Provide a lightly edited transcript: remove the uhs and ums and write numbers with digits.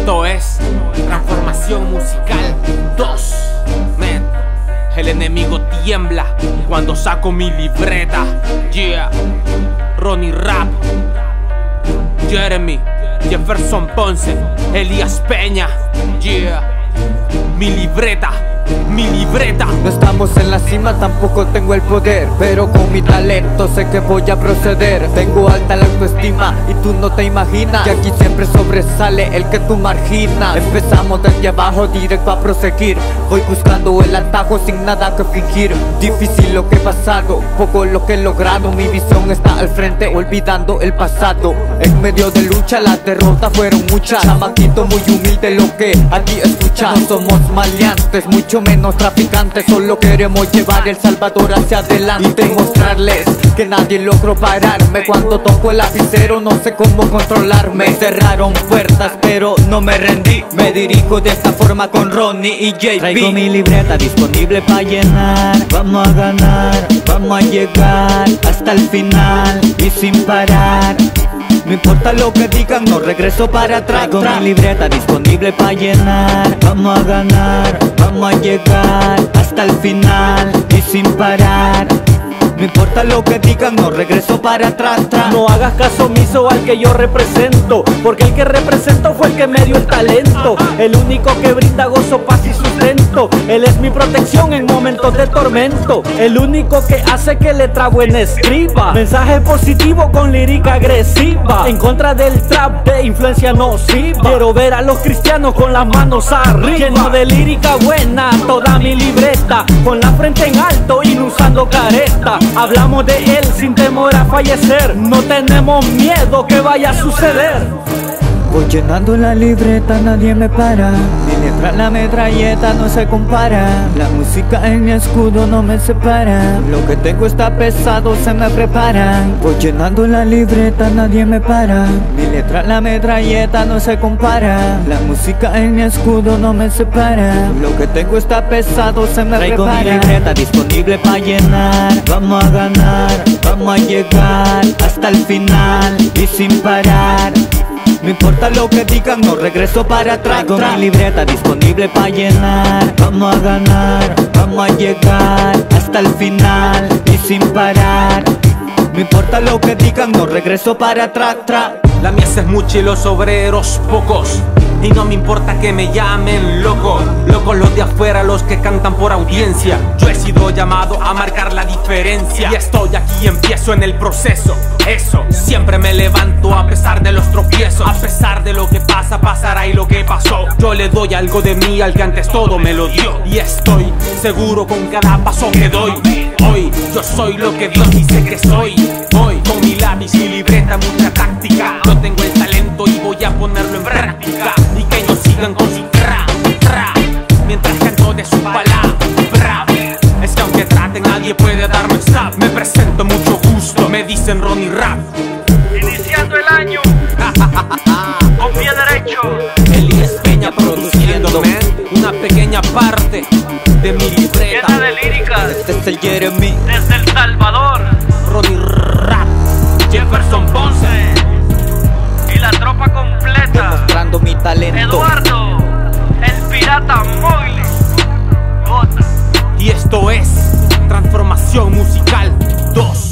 Esto es Transformación Musical 2. Man, el enemigo tiembla cuando saco mi libreta. Yeah, Rony Rap, Jeremy, Jefferson Ponce, Elías Peña. Yeah, mi libreta. Mi libreta. No estamos en la cima, tampoco tengo el poder, pero con mi talento sé que voy a proceder. Tengo alta la autoestima y tú no te imaginas que aquí siempre sobresale el que tú marginas. Empezamos desde abajo directo a proseguir, voy buscando el atajo sin nada que fingir. Difícil lo que he pasado, poco lo que he logrado. Mi visión está al frente olvidando el pasado. En medio de lucha las derrotas fueron muchas. Chamaquito muy humilde lo que a ti escucha. No somos maleantes, mucho menos traficantes, solo queremos llevar El Salvador hacia adelante y demostrarles que nadie logró pararme. Cuando toco el lapicero no sé cómo controlarme. Cerraron puertas pero no me rendí, me dirijo de esta forma con Ronnie y JP. Traigo mi libreta disponible para llenar. Vamos a ganar, vamos a llegar hasta el final y sin parar. No importa lo que digan, no regreso para atrás. Traigo mi libreta disponible para llenar. Vamos a ganar, vamos a llegar hasta el final y sin parar. No importa lo que digan, no regreso para atrás. No hagas caso omiso al que yo represento, porque el que represento fue el que me dio el talento. El único que brinda gozo, paz y sustento. Él es mi protección en momentos de tormento. El único que hace que letra buena escriba. Mensaje positivo con lírica agresiva, en contra del trap de influencia nociva. Quiero ver a los cristianos con las manos arriba, lleno de lírica buena toda mi libreta, con la frente en alto y no usando careta. Hablamos de él sin temor a fallecer, no tenemos miedo que vaya a suceder. Voy llenando la libreta, nadie me para. Mi letra, la metralleta no se compara. La música en mi escudo no me separa. Lo que tengo está pesado, se me prepara. Voy llenando la libreta, nadie me para. Mi letra, la metralleta no se compara. La música en mi escudo no me separa. Lo que tengo está pesado, se me prepara. Traigo mi libreta disponible para llenar. Vamos a ganar, vamos a llegar hasta el final y sin parar. No importa lo que digan, no regreso para atrás. Traigo mi libreta disponible para llenar. Vamos a ganar, vamos a llegar hasta el final y sin parar. No importa lo que digan, no regreso para atrás. La mies es mucha y los obreros pocos, y no me importa que me llamen loco. Locos los de afuera, los que cantan por audiencia. Yo he sido llamado a marcar la diferencia, y estoy aquí, empiezo en el proceso. Eso, siempre me levanto a pesar de los tropiezos. A pesar de lo que pasa, pasará y lo que pasó. Yo le doy algo de mí al que antes todo me lo dio, y estoy seguro con cada paso que doy. Hoy, yo soy lo que Dios dice que soy. Hoy, con mi lápiz y libreta, mucha táctica. Yo tengo el talento y voy a ponerlo en práctica. Y que ellos sigan con su tra, tra, mientras canto de su palabra. Es que aunque traten, nadie puede darme stop. Me presento, mucho gusto, me dicen Rony Rap. Iniciando el año con pie derecho. Elías Peña produciendo, man, una pequeña parte de mi libreta llena de líricas. Este es el Jeremy desde El Salvador. Rony Rap, Jefferson Ponce y la tropa completa, demostrando mi talento. Eduardo, el pirata móvil. Y esto es Transformación Musical 2.